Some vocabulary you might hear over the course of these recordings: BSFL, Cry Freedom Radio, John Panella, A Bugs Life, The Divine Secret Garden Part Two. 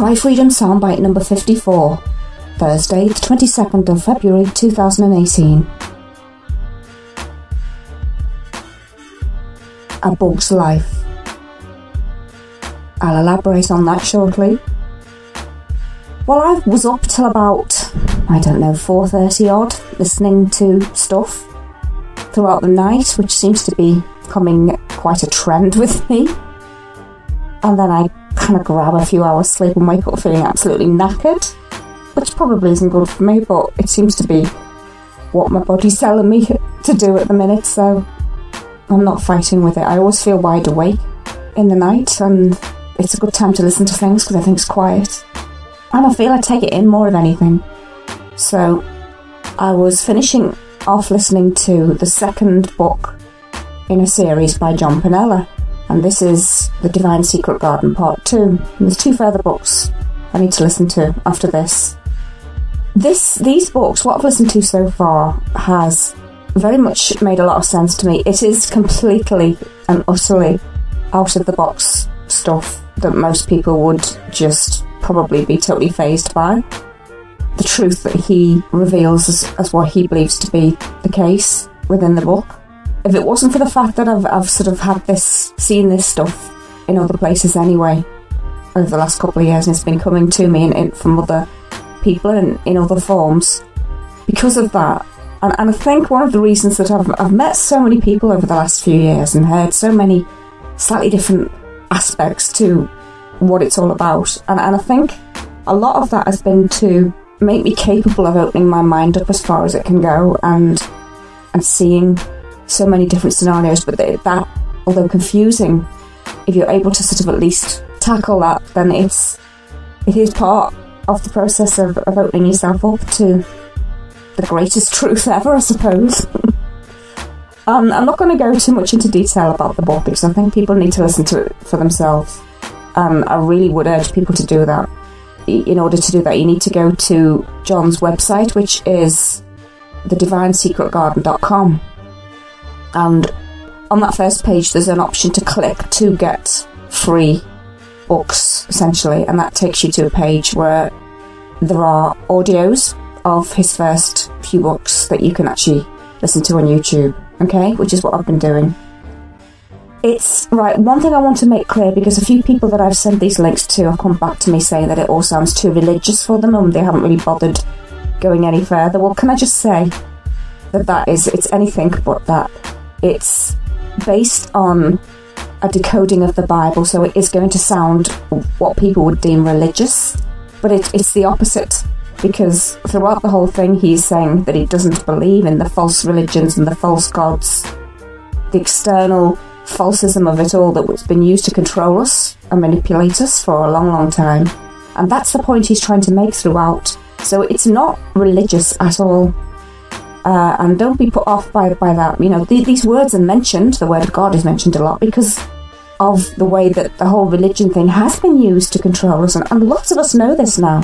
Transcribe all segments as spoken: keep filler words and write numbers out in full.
Cry Freedom soundbite number fifty-four, Thursday, the twenty-second of February two thousand eighteen. A Bugs Life. I'll elaborate on that shortly. Well, I was up till about, I don't know, four thirty odd, listening to stuff throughout the night, which seems to be becoming quite a trend with me. And then I kind of grab a few hours sleep and wake up feeling absolutely knackered, which probably isn't good for me, but it seems to be what my body's telling me to do at the minute, so I'm not fighting with it. I always feel wide awake in the night, and it's a good time to listen to things because I think it's quiet. And I feel I take it in more of anything. So I was finishing off listening to the second book in a series by John Panella, and this is The Divine Secret Garden Part Two. And there's two further books I need to listen to after this. This, these books, what I've listened to so far, has very much made a lot of sense to me. It is completely and utterly out of the box stuff that most people would just probably be totally fazed by. The truth that he reveals as, as what he believes to be the case within the book. If it wasn't for the fact that I've, I've sort of had this, seen this stuff in other places anyway over the last couple of years, and it's been coming to me in, in, from other people and in, in other forms, because of that, and, and I think one of the reasons that I've, I've met so many people over the last few years and heard so many slightly different aspects to what it's all about, and, and I think a lot of that has been to make me capable of opening my mind up as far as it can go, and and seeing so many different scenarios. But they, that, although confusing, if you're able to sort of at least tackle that, then it's it is part of the process of, of opening yourself up to the greatest truth ever, I suppose. um, I'm not going to go too much into detail about the book because I think people need to listen to it for themselves. Um, I really would urge people to do that. In order to do that, you need to go to John's website, which is the divine secret garden dot com. And on that first page, there's an option to click to get free books, essentially. And that takes you to a page where there are audios of his first few books that you can actually listen to on YouTube, okay? Which is what I've been doing. It's, right, one thing I want to make clear, because a few people that I've sent these links to have come back to me saying that it all sounds too religious for them and they haven't really bothered going any further. Well, can I just say that that is, it's anything but that. It's based on a decoding of the Bible, so it is going to sound what people would deem religious, but it, it's the opposite, because throughout the whole thing he's saying that he doesn't believe in the false religions and the false gods, the external falsism of it all that's been used to control us and manipulate us for a long, long time. And that's the point he's trying to make throughout. So it's not religious at all. Uh, and don't be put off by, by that. You know, th these words are mentioned, the word God is mentioned a lot, because of the way that the whole religion thing has been used to control us. And, and lots of us know this now.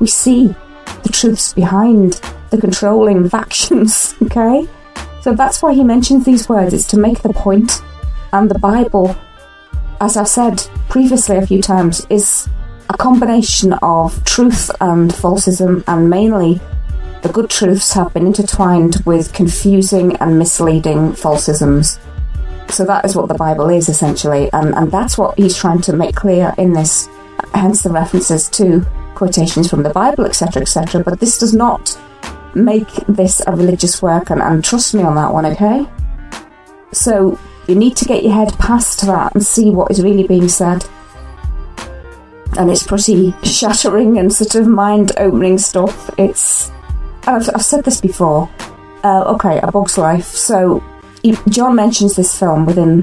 We see the truths behind the controlling of actions, okay? So that's why he mentions these words, is to make the point. And the Bible, as I've said previously a few times, is a combination of truth and falsism, and mainly the good truths have been intertwined with confusing and misleading falsisms. So that is what the Bible is, essentially, and, and that's what he's trying to make clear in this, hence the references to quotations from the Bible, etc, et cetera. But this does not make this a religious work, and, and trust me on that one, okay? So you need to get your head past that and see what is really being said. And it's pretty shattering and sort of mind-opening stuff. It's... And I've, I've said this before. Uh, okay, A Bug's Life. So, he, John mentions this film within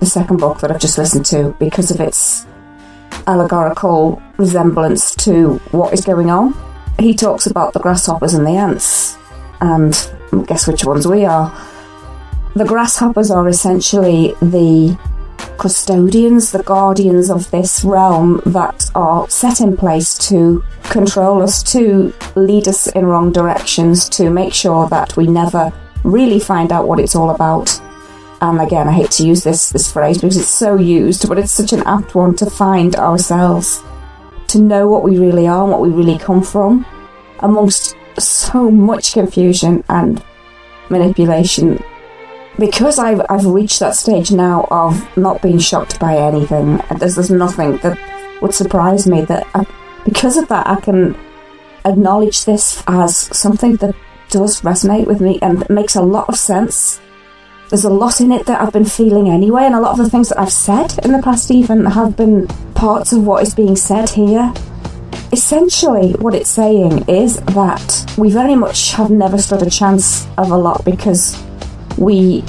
the second book that I've just listened to because of its allegorical resemblance to what is going on. He talks about the grasshoppers and the ants. And guess which ones we are. The grasshoppers are essentially the custodians, the guardians of this realm that are set in place to control us, to lead us in wrong directions, to make sure that we never really find out what it's all about. And again, I hate to use this, this phrase because it's so used, but it's such an apt one, to find ourselves, to know what we really are and what we really come from, amongst so much confusion and manipulation. Because I've I've reached that stage now of not being shocked by anything, there's, there's nothing that would surprise me, that I, because of that I can acknowledge this as something that does resonate with me and makes a lot of sense. There's a lot in it that I've been feeling anyway, and a lot of the things that I've said in the past even have been parts of what is being said here. Essentially, what it's saying is that we very much have never stood a chance of a lot, because we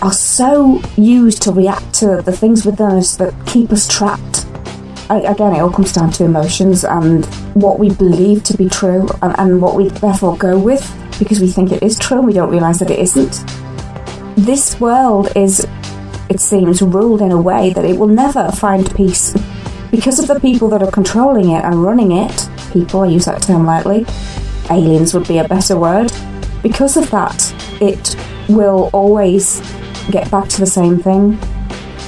are so used to react to the things within us that keep us trapped. Again, it all comes down to emotions and what we believe to be true, and, and what we therefore go with, because we think it is true and we don't realise that it isn't. This world is, it seems, ruled in a way that it will never find peace, because of the people that are controlling it and running it. People, I use that term lightly, aliens would be a better word. Because of that, it will always get back to the same thing,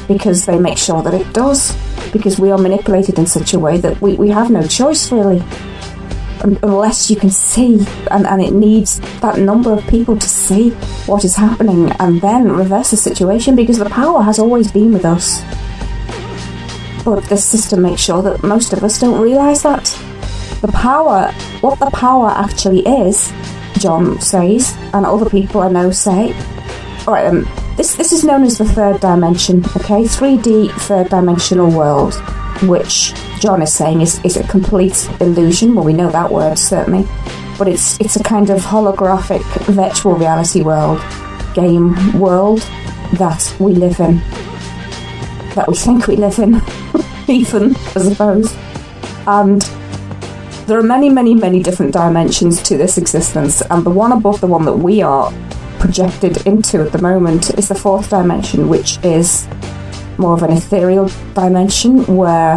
because they make sure that it does, because we are manipulated in such a way that we, we have no choice really, unless you can see, and, and it needs that number of people to see what is happening and then reverse the situation, because the power has always been with us. But this system makes sure that most of us don't realise that. The power, what the power actually is, John says, and other people I know say, right, um, this, this is known as the third dimension, okay? three D third dimensional world, which John is saying is, is a complete illusion. Well, we know that word, certainly. But it's, it's a kind of holographic virtual reality world, game world that we live in. That we think we live in, even, I suppose. And there are many, many, many different dimensions to this existence, and the one above the one that we are projected into at the moment is the fourth dimension, which is more of an ethereal dimension, where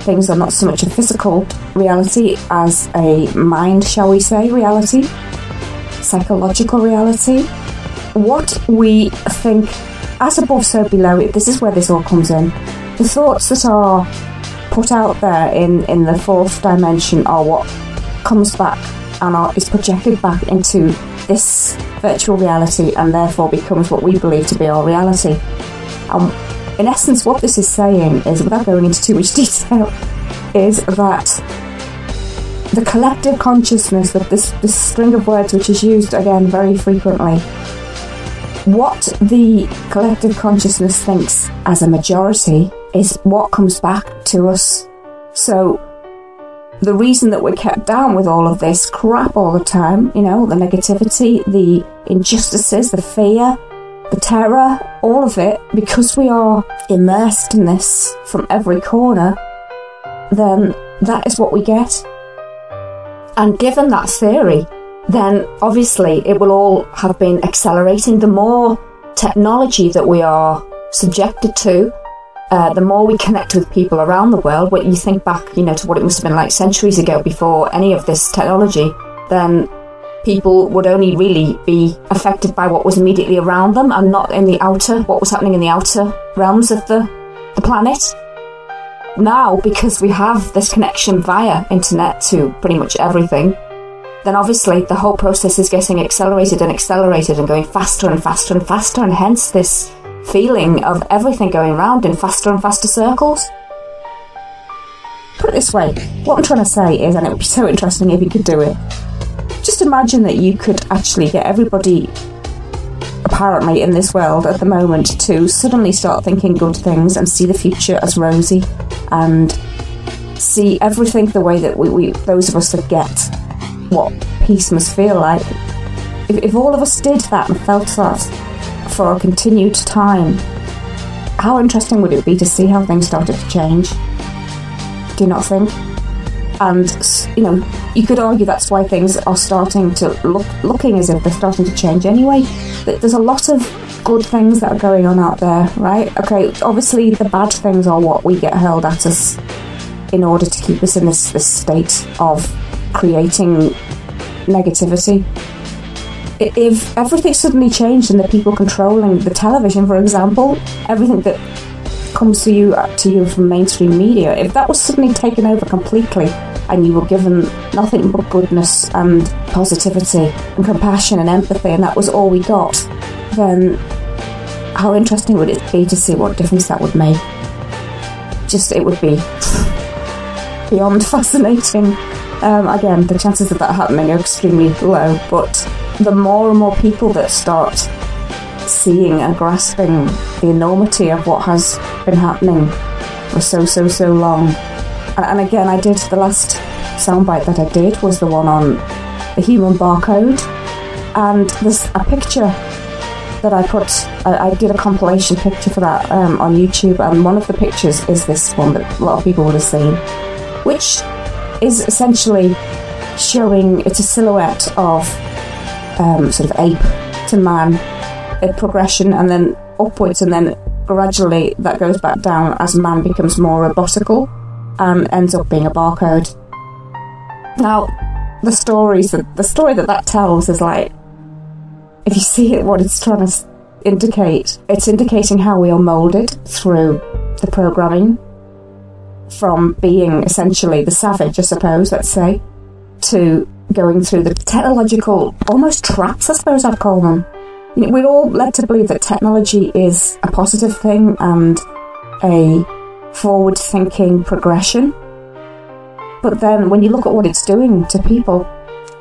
things are not so much a physical reality as a mind, shall we say, reality, psychological reality. What we think as above, so below. This is where this all comes in. The thoughts that are put out there in, in the fourth dimension are what comes back and are, is projected back into this virtual reality, and therefore becomes what we believe to be our reality. Um, in essence, what this is saying is, without going into too much detail, is that the collective consciousness, that this, this string of words which is used, again, very frequently, what the collective consciousness thinks as a majority is what comes back to us. So the reason that we're kept down with all of this crap all the time, you know, the negativity, the injustices, the fear, the terror, all of it, because we are immersed in this from every corner, then that is what we get. And given that theory, then obviously it will all have been accelerating. The more technology that we are subjected to, uh, the more we connect with people around the world. When you think back, you know, to what it must have been like centuries ago before any of this technology, then people would only really be affected by what was immediately around them, and not in the outer, what was happening in the outer realms of the, the planet. Now, because we have this connection via internet to pretty much everything, then obviously the whole process is getting accelerated and accelerated and going faster and faster and faster, and hence this feeling of everything going round in faster and faster circles. Put it this way, what I'm trying to say is, and it would be so interesting if you could do it, just imagine that you could actually get everybody, apparently in this world at the moment, to suddenly start thinking good things and see the future as rosy, and see everything the way that we, we those of us that get what peace must feel like. If, if all of us did that and felt that for a continued time, how interesting would it be to see how things started to change? Do you not think? And, you know, you could argue that's why things are starting to look, looking as if they're starting to change anyway. There's a lot of good things that are going on out there, right? Okay, obviously the bad things are what we get hurled at us in order to keep us in this, this state of creating negativity. If everything suddenly changed and the people controlling the television, for example, everything that comes to you to you from mainstream media, if that was suddenly taken over completely and you were given nothing but goodness and positivity and compassion and empathy, and that was all we got, then how interesting would it be to see what difference that would make? Just, it would be beyond fascinating. Um, again, the chances of that happening are extremely low, but the more and more people that start seeing and grasping the enormity of what has been happening for so, so, so long. And, and again, I did, the last soundbite that I did was the one on the human barcode, and there's a picture that I put, I, I did a compilation picture for that um, on YouTube, and one of the pictures is this one that a lot of people would have seen, which is essentially showing, it's a silhouette of um, sort of ape to man, a progression, and then upwards, and then gradually that goes back down as man becomes more robotical and ends up being a barcode. Now, the stories, that, the story that that tells is like, if you see it, what it's trying to indicate, it's indicating how we are moulded through the programming, from being essentially the savage, I suppose, let's say, to going through the technological, almost traps, I suppose I'd call them. You know, we're all led to believe that technology is a positive thing and a forward-thinking progression. But then when you look at what it's doing to people,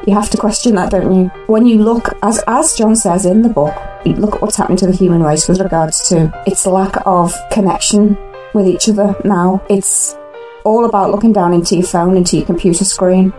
you have to question that, don't you? When you look, as, as John says in the book, you look at what's happening to the human race with regards to its lack of connection with each other now. It's all about looking down into your phone, into your computer screen,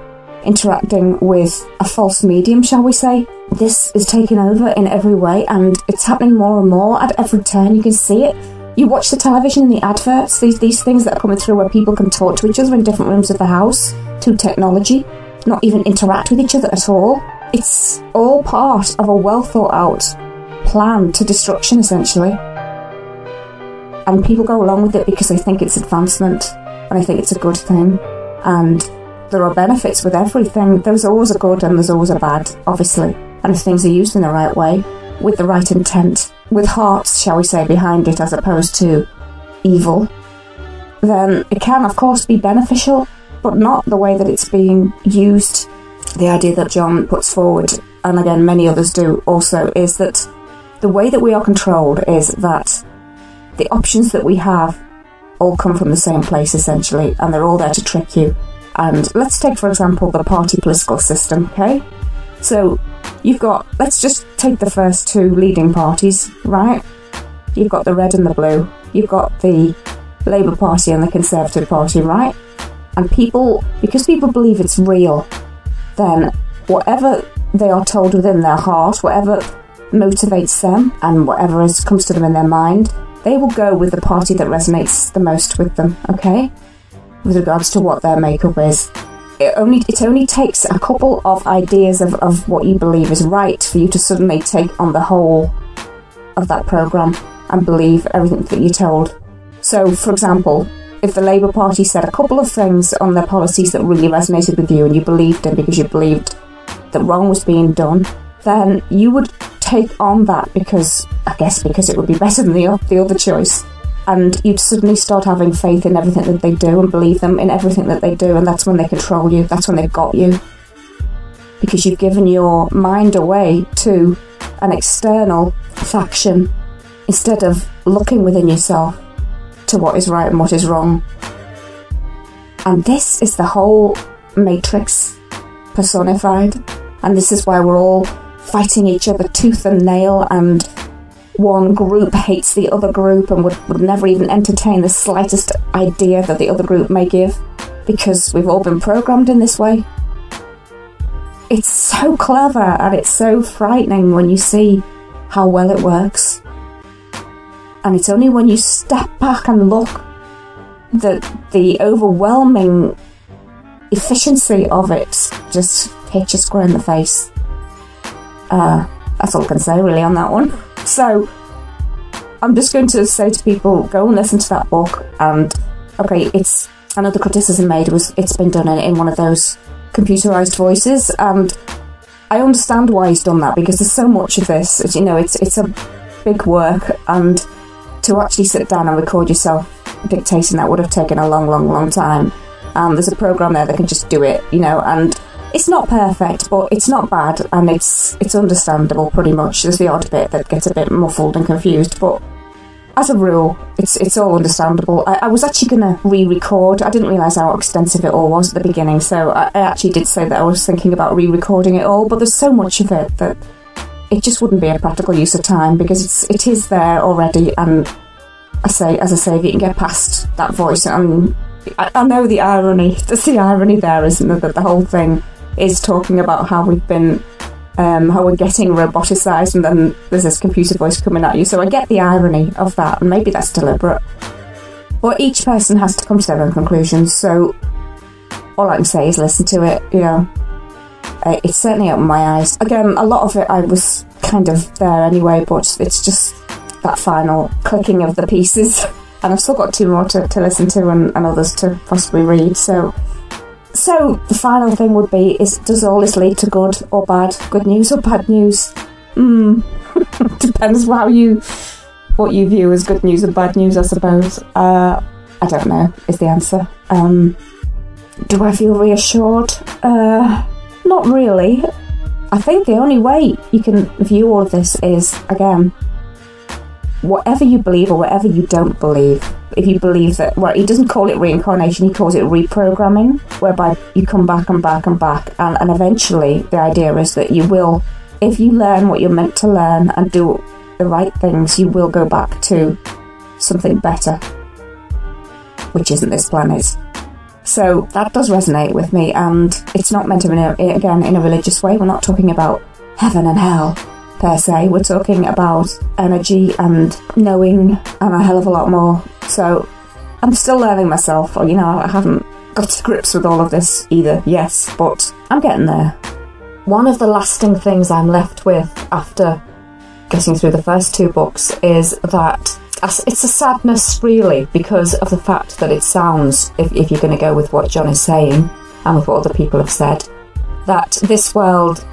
interacting with a false medium, shall we say. This is taking over in every way, and it's happening more and more at every turn. You can see it. You watch the television and the adverts, these, these things that are coming through where people can talk to each other in different rooms of the house through technology, not even interact with each other at all. It's all part of a well-thought-out plan to destruction, essentially. And people go along with it because they think it's advancement, and I think it's a good thing. And there are benefits with everything. There's always a good and there's always a bad, obviously. And if things are used in the right way, with the right intent, with hearts, shall we say, behind it, as opposed to evil, then it can, of course, be beneficial, but not the way that it's being used. The idea that John puts forward, and again many others do also, is that the way that we are controlled is that the options that we have all come from the same place, essentially, and they're all there to trick you. And let's take, for example, the party political system, okay? So you've got, let's just take the first two leading parties, right? You've got the red and the blue. You've got the Labour Party and the Conservative Party, right? And people, because people believe it's real, then whatever they are told within their heart, whatever motivates them and whatever is, comes to them in their mind, they will go with the party that resonates the most with them, okay? With regards to what their makeup is. It only it only takes a couple of ideas of, of what you believe is right for you to suddenly take on the whole of that programme and believe everything that you're told. So, for example, if the Labour Party said a couple of things on their policies that really resonated with you and you believed it because you believed that wrong was being done, then you would take on that because, I guess, because it would be better than the, the other choice. And you'd suddenly start having faith in everything that they do and believe them in everything that they do, and that's when they control you, that's when they've got you. Because you've given your mind away to an external faction instead of looking within yourself to what is right and what is wrong. And this is the whole matrix personified, and this is why we're all fighting each other tooth and nail, and one group hates the other group and would, would never even entertain the slightest idea that the other group may give, because we've all been programmed in this way. It's so clever, and it's so frightening when you see how well it works. And it's only when you step back and look that the overwhelming efficiency of it just hits you square in the face. Uh, that's all I can say really on that one. So, I'm just going to say to people, go and listen to that book, and, okay, it's, another criticism made was it's been done in, in one of those computerised voices, and I understand why he's done that, because there's so much of this, you know, it's it's a big work, and to actually sit down and record yourself dictating that would have taken a long, long, long time. Um, there's a program there that can just do it, you know, and it's not perfect, but it's not bad, and it's it's understandable pretty much. There's the odd bit that gets a bit muffled and confused, but as a rule, it's it's all understandable. I, I was actually going to re-record. I didn't realise how extensive it all was at the beginning, so I, I actually did say that I was thinking about re-recording it all, but there's so much of it that it just wouldn't be a practical use of time, because it's it is there already, and I say, as I say, if you can get past that voice, and I, I know the irony, there's the irony there, isn't there, that the whole thing is talking about how we've been, um, how we're getting roboticised, and then there's this computer voice coming at you. So I get the irony of that, and maybe that's deliberate. But each person has to come to their own conclusions, so all I can say is listen to it, you know. Uh, it's certainly opened my eyes. Again, a lot of it I was kind of there anyway, but it's just that final clicking of the pieces. And I've still got two more to, to listen to, and, and others to possibly read, so... So, the final thing would be, is does all this lead to good or bad? Good news or bad news? Hmm. Depends how you... what you view as good news or bad news, I suppose. Uh, I don't know, is the answer. Um, do I feel reassured? Uh, not really. I think the only way you can view all of this is, again... whatever you believe or whatever you don't believe, if you believe that, well, he doesn't call it reincarnation, he calls it reprogramming, whereby you come back and back and back, and, and eventually the idea is that you will, if you learn what you're meant to learn and do the right things, you will go back to something better, which isn't this planet. So that does resonate with me, and it's not meant to be, in a, again, in a religious way. We're not talking about heaven and hell per se, we're talking about energy and knowing and a hell of a lot more. So I'm still learning myself, or, you know, I haven't got to grips with all of this either, yes, but I'm getting there. One of the lasting things I'm left with after getting through the first two books is that it's a sadness, really, because of the fact that it sounds, if, if you're going to go with what John is saying and with what other people have said, that this world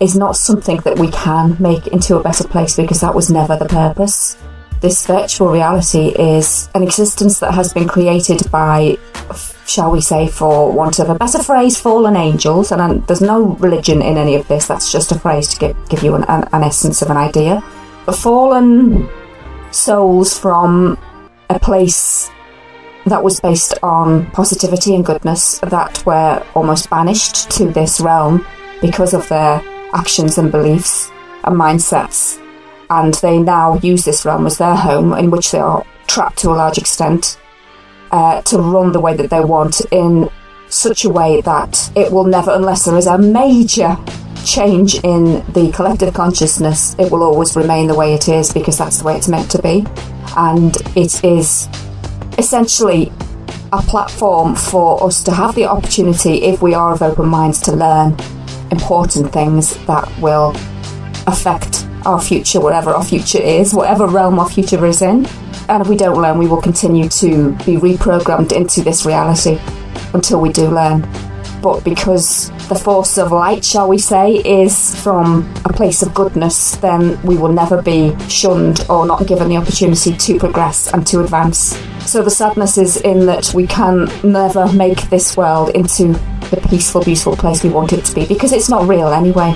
is not something that we can make into a better place, because that was never the purpose. This virtual reality is an existence that has been created by, shall we say, for want of a better phrase, fallen angels, and I'm, there's no religion in any of this, that's just a phrase to give, give you an, an, an essence of an idea. The fallen souls from a place that was based on positivity and goodness, that were almost banished to this realm because of their actions and beliefs and mindsets, and they now use this realm as their home, in which they are trapped to a large extent, uh, to run the way that they want, in such a way that it will never, unless there is a major change in the collective consciousness, it will always remain the way it is, because that's the way it's meant to be. And it is essentially a platform for us to have the opportunity, if we are of open minds, to learn important things that will affect our future, whatever our future is, whatever realm our future is in. And if we don't learn, we will continue to be reprogrammed into this reality until we do learn. But because the force of light, shall we say, is from a place of goodness, then we will never be shunned or not given the opportunity to progress and to advance. So the sadness is in that we can never make this world into the peaceful, beautiful place we want it to be, because it's not real anyway,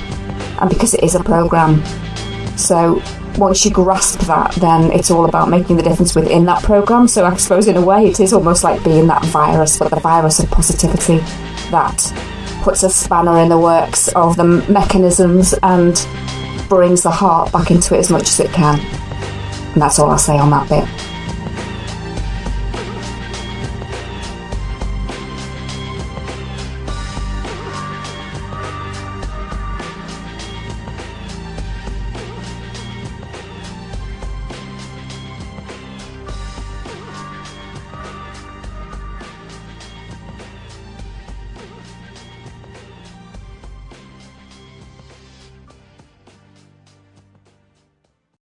and because it is a program. So once you grasp that, then it's all about making the difference within that program. So I suppose in a way it is almost like being that virus, but the virus of positivity that puts a spanner in the works of the mechanisms and brings the heart back into it as much as it can. And that's all I'll say on that bit.